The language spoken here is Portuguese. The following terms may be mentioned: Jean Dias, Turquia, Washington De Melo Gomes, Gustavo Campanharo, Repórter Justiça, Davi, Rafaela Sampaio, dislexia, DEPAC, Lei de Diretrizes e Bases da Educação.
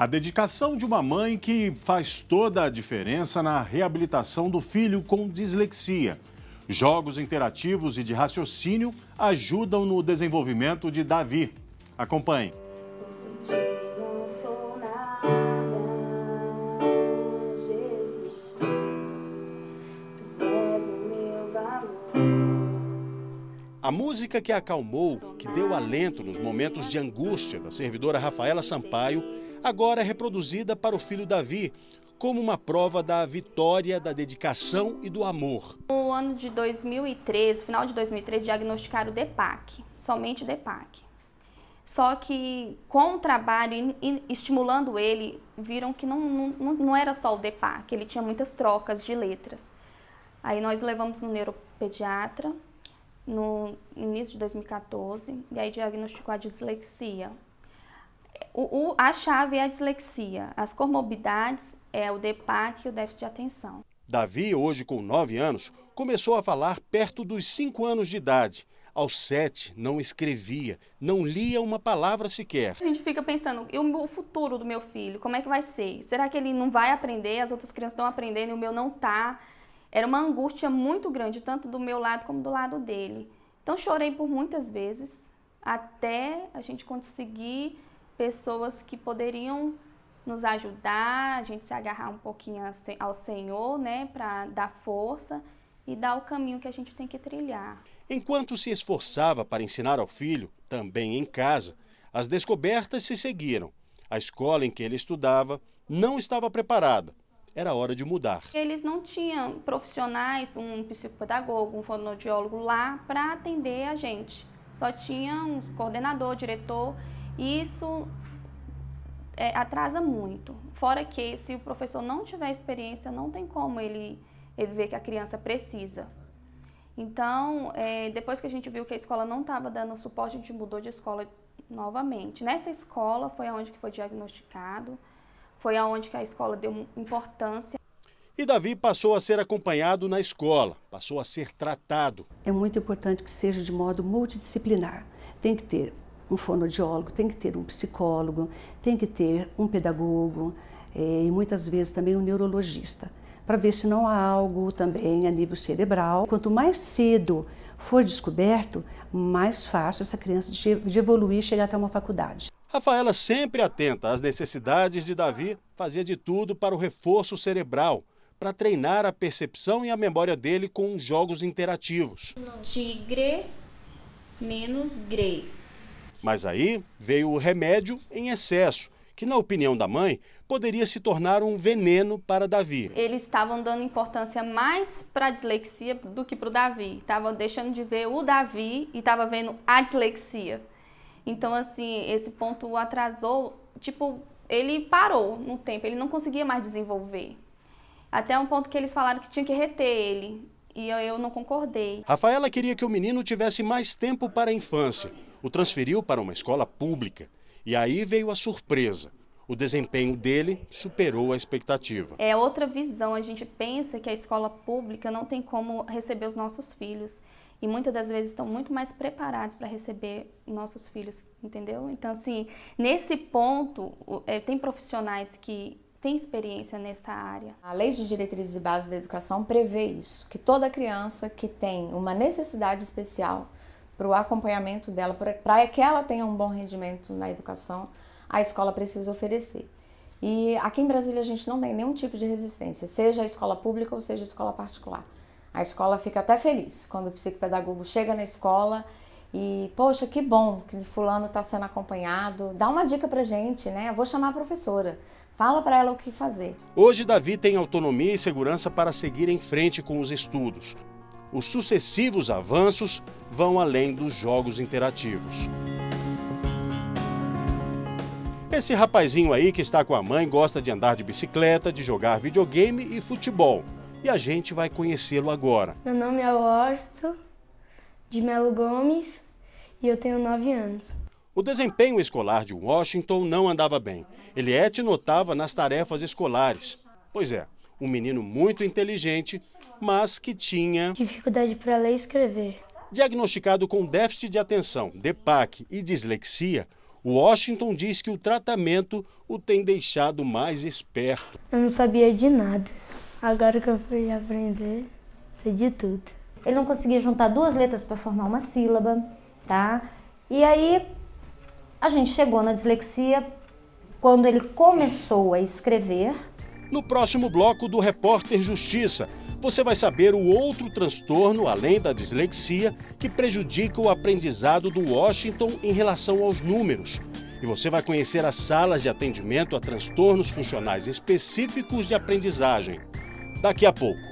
A dedicação de uma mãe que faz toda a diferença na reabilitação do filho com dislexia. Jogos interativos e de raciocínio ajudam no desenvolvimento de Davi. Acompanhe. A música que a acalmou, que deu alento nos momentos de angústia da servidora Rafaela Sampaio, agora é reproduzida para o filho Davi, como uma prova da vitória, da dedicação e do amor. No ano de 2013, final de 2013, diagnosticaram o DEPAC, somente o DEPAC. Só que com o trabalho e estimulando ele, viram que não era só o DEPAC, ele tinha muitas trocas de letras. Aí nós levamos no neuropediatra, no início de 2014, e aí diagnosticou a dislexia. A chave é a dislexia, as comorbidades é o DEPAC e o déficit de atenção. Davi, hoje com 9 anos, começou a falar perto dos 5 anos de idade. Aos 7, não escrevia, não lia uma palavra sequer. A gente fica pensando, e o futuro do meu filho, como é que vai ser? Será que ele não vai aprender, as outras crianças estão aprendendo e o meu não está? Era uma angústia muito grande, tanto do meu lado como do lado dele. Então chorei por muitas vezes, até a gente conseguir pessoas que poderiam nos ajudar, a gente se agarrar um pouquinho ao Senhor, né, para dar força e dar o caminho que a gente tem que trilhar. Enquanto se esforçava para ensinar ao filho, também em casa, as descobertas se seguiram. A escola em que ele estudava não estava preparada. Era hora de mudar. Eles não tinham profissionais, um psicopedagogo, um fonoaudiólogo lá para atender a gente. Só tinha um coordenador, diretor, e isso atrasa muito. Fora que, se o professor não tiver experiência, não tem como ele ver que a criança precisa. Então, depois que a gente viu que a escola não estava dando suporte, a gente mudou de escola novamente. Nessa escola foi onde que foi diagnosticado, foi aonde que a escola deu importância. E Davi passou a ser acompanhado na escola, passou a ser tratado. É muito importante que seja de modo multidisciplinar. Tem que ter um fonoaudiólogo, tem que ter um psicólogo, tem que ter um pedagogo e muitas vezes também um neurologista, para ver se não há algo também a nível cerebral. Quanto mais cedo for descoberto, mais fácil essa criança de evoluir e chegar até uma faculdade. Rafaela, sempre atenta às necessidades de Davi, fazia de tudo para o reforço cerebral, para treinar a percepção e a memória dele com jogos interativos. Tigre menos grey. Mas aí veio o remédio em excesso, que na opinião da mãe, poderia se tornar um veneno para Davi. Eles estavam dando importância mais para a dislexia do que para o Davi. Estavam deixando de ver o Davi e estavam vendo a dislexia. Então, assim, esse ponto atrasou, tipo, ele parou no tempo, ele não conseguia mais desenvolver. Até um ponto que eles falaram que tinha que reter ele, e eu não concordei. Rafaela queria que o menino tivesse mais tempo para a infância. O transferiu para uma escola pública. E aí veio a surpresa. O desempenho dele superou a expectativa. É outra visão, a gente pensa que a escola pública não tem como receber os nossos filhos. E muitas das vezes estão muito mais preparados para receber nossos filhos, entendeu? Então, assim, nesse ponto, tem profissionais que têm experiência nessa área. A Lei de Diretrizes e Bases da Educação prevê isso, que toda criança que tem uma necessidade especial para o acompanhamento dela, para que ela tenha um bom rendimento na educação, a escola precisa oferecer. E aqui em Brasília a gente não tem nenhum tipo de resistência, seja a escola pública ou seja a escola particular. A escola fica até feliz quando o psicopedagogo chega na escola e, poxa, que bom que fulano está sendo acompanhado, dá uma dica pra gente, né? Eu vou chamar a professora, fala para ela o que fazer. Hoje Davi tem autonomia e segurança para seguir em frente com os estudos. Os sucessivos avanços vão além dos jogos interativos. Esse rapazinho aí que está com a mãe gosta de andar de bicicleta, de jogar videogame e futebol. E a gente vai conhecê-lo agora. Meu nome é Washington De Melo Gomes e eu tenho 9 anos. O desempenho escolar de Washington não andava bem. Ele etnotava nas tarefas escolares. Pois é, um menino muito inteligente, mas que tinha dificuldade para ler e escrever. Diagnosticado com déficit de atenção, DEPAC e dislexia, Washington diz que o tratamento o tem deixado mais esperto. Eu não sabia de nada. Agora que eu fui aprender, sei de tudo. Ele não conseguia juntar duas letras para formar uma sílaba, tá? E aí a gente chegou na dislexia quando ele começou a escrever. No próximo bloco do Repórter Justiça, você vai saber o outro transtorno, além da dislexia, que prejudica o aprendizado do Washington em relação aos números. E você vai conhecer as salas de atendimento a transtornos funcionais específicos de aprendizagem. Daqui a pouco.